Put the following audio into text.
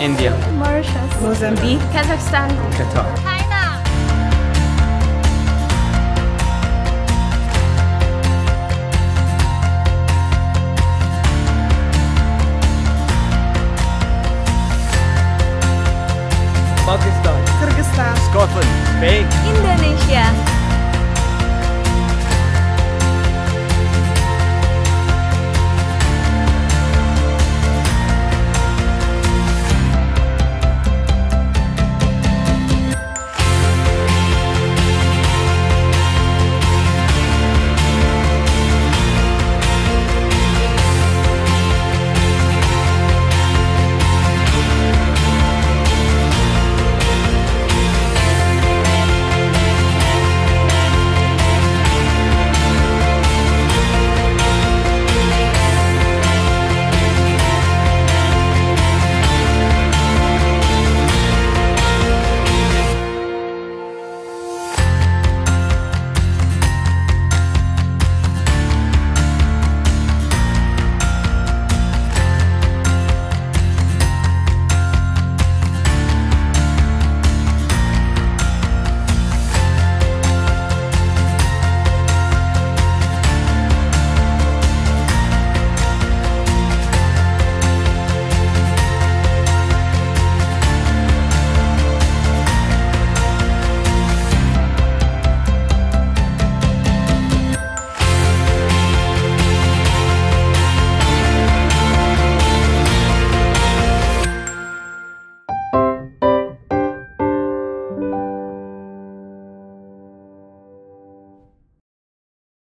India, Mauritius, Mozambique, Kazakhstan, Qatar, China. Pakistan, Kyrgyzstan, Scotland, Spain, Indonesia.